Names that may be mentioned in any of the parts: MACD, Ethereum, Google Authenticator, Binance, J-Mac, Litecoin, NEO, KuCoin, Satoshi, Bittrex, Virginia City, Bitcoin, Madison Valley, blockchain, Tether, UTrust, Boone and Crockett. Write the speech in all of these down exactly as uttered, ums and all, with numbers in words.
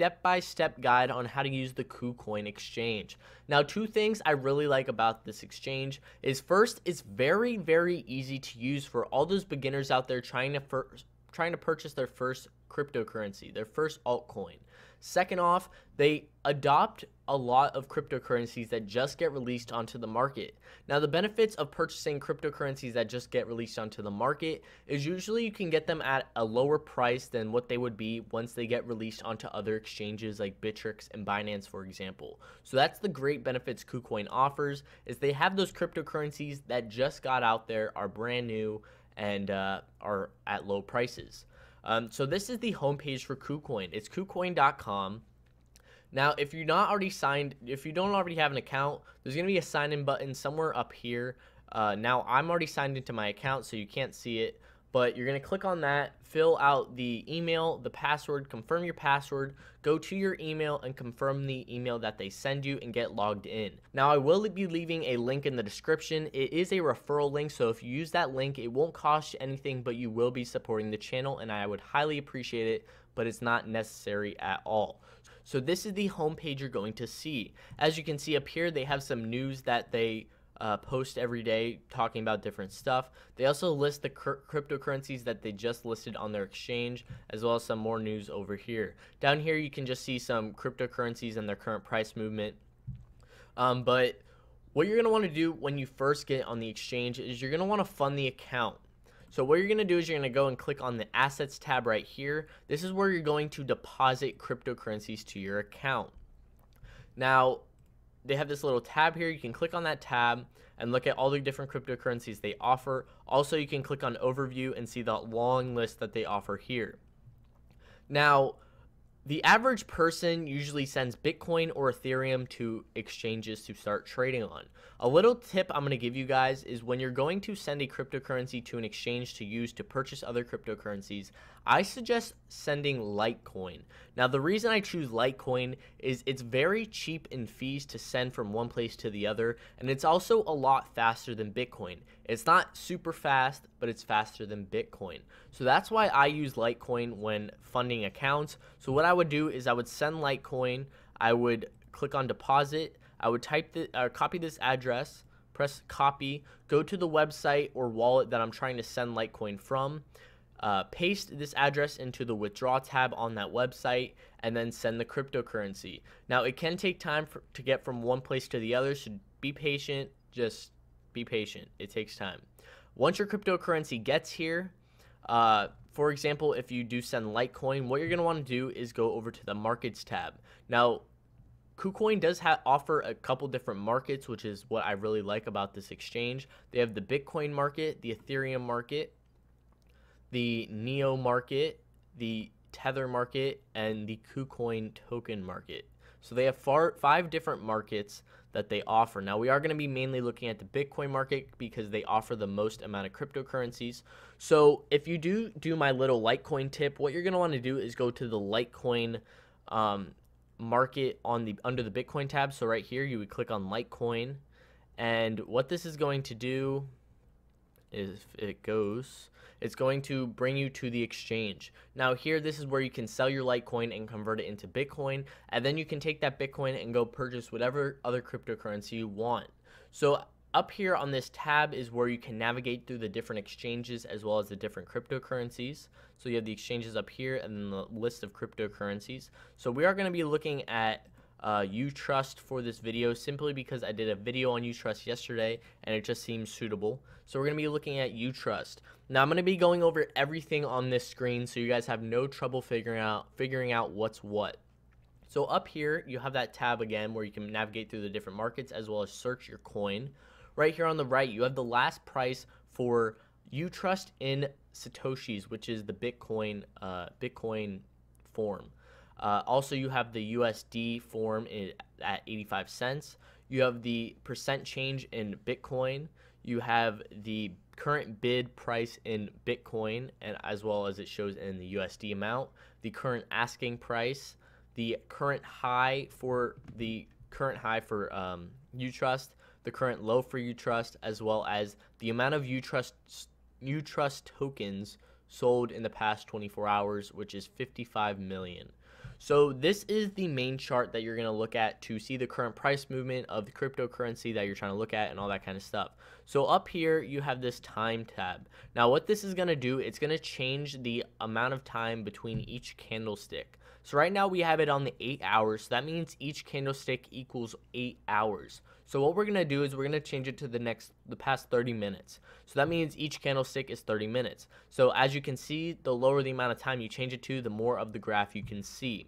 step-by-step guide on how to use the KuCoin exchange. Now, two things I really like about this exchange is, first, it's very, very easy to use for all those beginners out there trying to first trying to purchase their first cryptocurrency, their first altcoin. Second off, they adopt a lot of cryptocurrencies that just get released onto the market. Now, the benefits of purchasing cryptocurrencies that just get released onto the market is usually you can get them at a lower price than what they would be once they get released onto other exchanges like Bittrex and Binance, for example. So that's the great benefits KuCoin offers, is they have those cryptocurrencies that just got out there, are brand new, and uh, are at low prices. Um, so this is the homepage for KuCoin. It's KuCoin dot com. Now, if you're not already signed, if you don't already have an account, there's going to be a sign in button somewhere up here. Uh, now, I'm already signed into my account, so you can't see it, but you're going to click on that, fill out the email, the password, confirm your password, go to your email and confirm the email that they send you, and get logged in. Now, I will be leaving a link in the description. It is a referral link, so if you use that link, it won't cost you anything, but you will be supporting the channel, and I would highly appreciate it, but it's not necessary at all. So this is the homepage you're going to see. As you can see up here, they have some news that they Uh, post every day talking about different stuff. They also list the cryptocurrencies that they just listed on their exchange, as well as some more news over here. Down here, you can just see some cryptocurrencies and their current price movement. Um, but what you're going to want to do when you first get on the exchange is you're going to want to fund the account. So what you're going to do is you're going to go and click on the assets tab right here. This is where you're going to deposit cryptocurrencies to your account. Now, they have this little tab here. You can click on that tab and look at all the different cryptocurrencies they offer. Also, you can click on overview and see the long list that they offer here. Now, the average person usually sends Bitcoin or Ethereum to exchanges to start trading on. A little tip I'm going to give you guys is when you're going to send a cryptocurrency to an exchange to use to purchase other cryptocurrencies, I suggest sending Litecoin. Now, the reason I choose Litecoin is it's very cheap in fees to send from one place to the other, and it's also a lot faster than Bitcoin. It's not super fast, but it's faster than Bitcoin. So that's why I use Litecoin when funding accounts. So what I would do is I would send Litecoin, I would click on deposit, I would type the, or copy this address, press copy, go to the website or wallet that I'm trying to send Litecoin from, uh, paste this address into the withdraw tab on that website, and then send the cryptocurrency. Now, it can take time for, to get from one place to the other, so be patient, just be patient, it takes time. Once your cryptocurrency gets here, uh, for example, if you do send Litecoin, what you're going to want to do is go over to the markets tab. Now, KuCoin does ha offer a couple different markets, which is what I really like about this exchange. They have the Bitcoin market, the Ethereum market, the NEO market, the Tether market, and the KuCoin token market. So they have far, five different markets that they offer. Now, we are going to be mainly looking at the Bitcoin market because they offer the most amount of cryptocurrencies. So if you do do my little Litecoin tip, what you're going to want to do is go to the Litecoin um, market on the under the Bitcoin tab. So right here, you would click on Litecoin. And what this is going to do is it goes, it's going to bring you to the exchange. Now here, this is where you can sell your Litecoin and convert it into Bitcoin, and then you can take that Bitcoin and go purchase whatever other cryptocurrency you want. So up here on this tab is where you can navigate through the different exchanges as well as the different cryptocurrencies. So you have the exchanges up here and then the list of cryptocurrencies. So we are going to be looking at Uh, UTrust for this video, simply because I did a video on UTrust yesterday and it just seems suitable. So we're going to be looking at UTrust. Now, I'm going to be going over everything on this screen so you guys have no trouble figuring out figuring out what's what. So up here, you have that tab again where you can navigate through the different markets as well as search your coin. Right here on the right, you have the last price for UTrust in Satoshis, which is the Bitcoin uh, Bitcoin form. Uh, also, you have the U S D form in, at eighty-five cents. You have the percent change in Bitcoin. You have the current bid price in Bitcoin, and as well as it shows in the U S D amount, the current asking price, the current high for the current high for um, UTrust, the current low for UTrust, as well as the amount of UTrust UTrust tokens sold in the past twenty-four hours, which is fifty-five million. So this is the main chart that you're going to look at to see the current price movement of the cryptocurrency that you're trying to look at and all that kind of stuff. So up here, you have this time tab. Now what this is going to do, it's going to change the amount of time between each candlestick. So right now we have it on the eight hours. So that means each candlestick equals eight hours. So what we're going to do is we're going to change it to the next, the past thirty minutes. So that means each candlestick is thirty minutes. So as you can see, the lower the amount of time you change it to, the more of the graph you can see.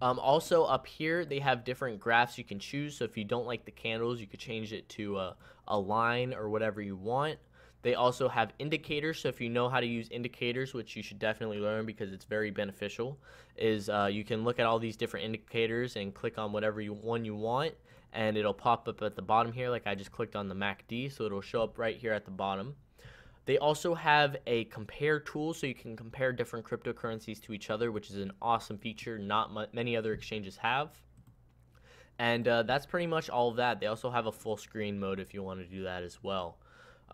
Um, also up here, they have different graphs you can choose. So if you don't like the candles, you could change it to a, a line or whatever you want. They also have indicators, so if you know how to use indicators, which you should definitely learn because it's very beneficial, is uh, you can look at all these different indicators and click on whatever you, one you want, and it'll pop up at the bottom here, like I just clicked on the M A C D, so it'll show up right here at the bottom. They also have a compare tool, so you can compare different cryptocurrencies to each other, which is an awesome feature not many other exchanges have. And uh, that's pretty much all of that. They also have a full screen mode if you want to do that as well.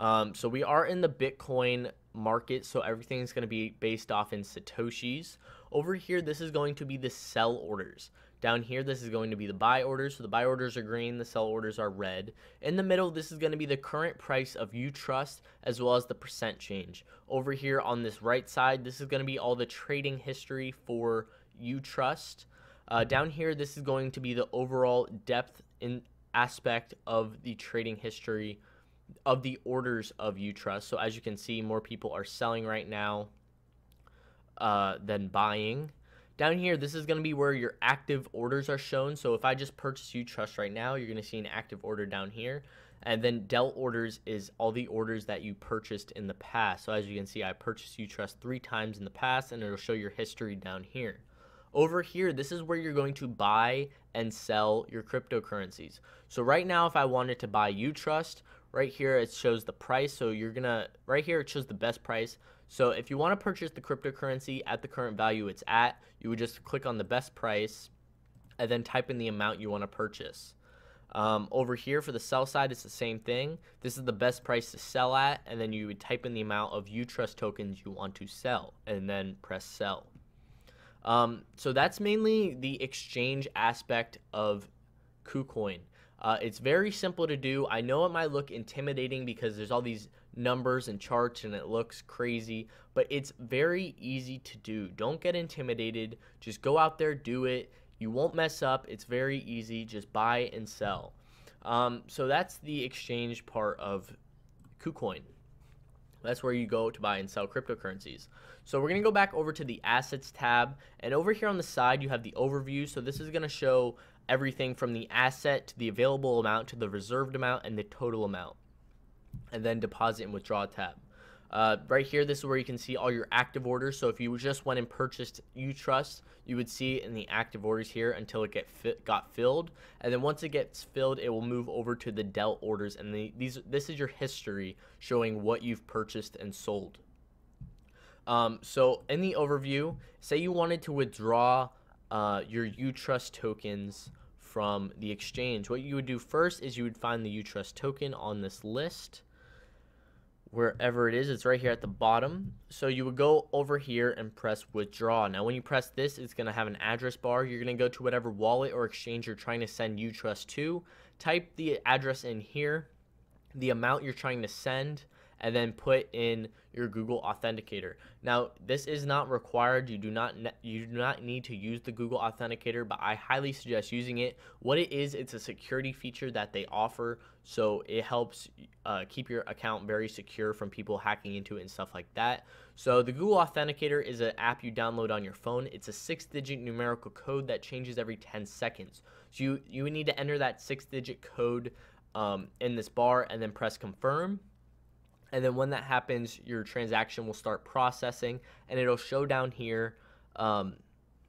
Um, so we are in the Bitcoin market, so everything's going to be based off in Satoshis. Over here, this is going to be the sell orders. Down here, this is going to be the buy orders. So the buy orders are green, the sell orders are red. In the middle, this is going to be the current price of UTrust as well as the percent change. Over here on this right side, this is going to be all the trading history for UTrust. Uh, down here, this is going to be the overall depth in aspect of the trading history of the orders of UTrust. So as you can see, more people are selling right now uh, than buying. Down here, this is going to be where your active orders are shown. So if I just purchase UTrust right now, you're going to see an active order down here. And then dealt orders is all the orders that you purchased in the past. So as you can see, I purchased UTrust three times in the past, and it'll show your history down here. Over here, this is where you're going to buy and sell your cryptocurrencies. So right now, if I wanted to buy UTrust, right here it shows the price, so you're gonna, right here it shows the best price. So if you want to purchase the cryptocurrency at the current value it's at, you would just click on the best price and then type in the amount you want to purchase. Um, over here for the sell side, it's the same thing. This is the best price to sell at, and then you would type in the amount of UTrust tokens you want to sell and then press sell. Um, so that's mainly the exchange aspect of KuCoin. Uh, it's very simple to do. I know it might look intimidating because there's all these numbers and charts and it looks crazy, but it's very easy to do. Don't get intimidated. Just go out there, do it. You won't mess up. It's very easy. Just buy and sell. Um, so that's the exchange part of KuCoin. That's where you go to buy and sell cryptocurrencies. So we're going to go back over to the assets tab, and over here on the side you have the overview. So this is going to show everything from the asset to the available amount to the reserved amount and the total amount, and then deposit and withdraw tab. Uh, right here, this is where you can see all your active orders. So if you just went and purchased UTrust, you would see it in the active orders here until it get fit, got filled. And then once it gets filled, it will move over to the dealt orders. And the, these, this is your history showing what you've purchased and sold. Um, so in the overview, say you wanted to withdraw uh, your UTrust tokens from the exchange. What you would do first is you would find the UTrust token on this list. Wherever it is, it's right here at the bottom. So you would go over here and press withdraw. Now when you press this, it's going to have an address bar. You're going to go to whatever wallet or exchange you're trying to send UTrust to, type the address in here, the amount you're trying to send, and then put in your Google Authenticator. Now this is not required. You do not you do not need to use the Google Authenticator, but I highly suggest using it. What it is, it's a security feature that they offer, so it helps uh, keep your account very secure from people hacking into it and stuff like that. So the Google Authenticator is an app you download on your phone. It's a six-digit numerical code that changes every ten seconds. So you you need to enter that six-digit code um, in this bar and then press confirm. And then when that happens, your transaction will start processing, and it'll show down here um,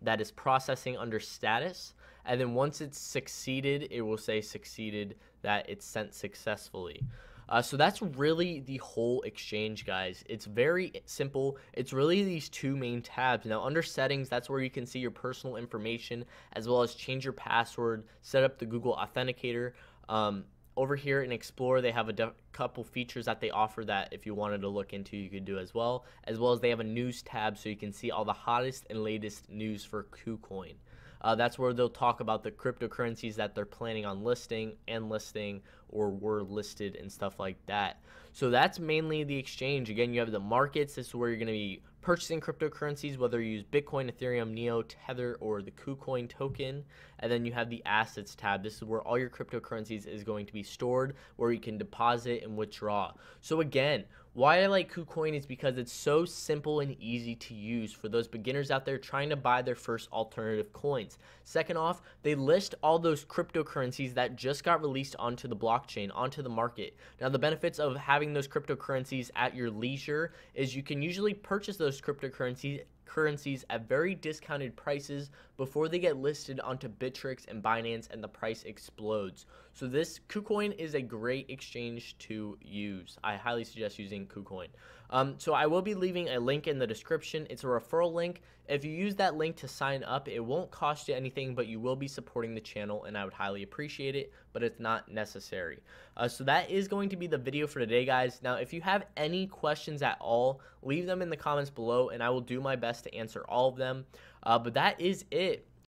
that is processing under status. And then once it's succeeded, it will say succeeded, that it's sent successfully. Uh, so that's really the whole exchange, guys. It's very simple. It's really these two main tabs. Now under settings, that's where you can see your personal information as well as change your password, set up the Google Authenticator. Um, over here in Explorer, they have a couple features that they offer that if you wanted to look into, you could do as well. As well as they have a news tab so you can see all the hottest and latest news for KuCoin. Uh, that's where they'll talk about the cryptocurrencies that they're planning on listing and listing or were listed and stuff like that. So that's mainly the exchange. Again, you have the markets. This is where you're going to be purchasing cryptocurrencies, whether you use Bitcoin, Ethereum, NEO, Tether, or the KuCoin token. And then you have the assets tab. This is where all your cryptocurrencies is going to be stored, where you can deposit and withdraw. So again, why I like KuCoin is because it's so simple and easy to use for those beginners out there trying to buy their first alternative coins. Second off, they list all those cryptocurrencies that just got released onto the blockchain, onto the market. Now, the benefits of having those cryptocurrencies at your leisure is you can usually purchase those cryptocurrencies currencies at very discounted prices before they get listed onto Bittrex and Binance and the price explodes. So this KuCoin is a great exchange to use. I highly suggest using KuCoin. Um, so I will be leaving a link in the description. It's a referral link. If you use that link to sign up, it won't cost you anything, but you will be supporting the channel and I would highly appreciate it, but it's not necessary. Uh, so that is going to be the video for today, guys. Now, if you have any questions at all, leave them in the comments below and I will do my best to answer all of them. Uh, but that is it.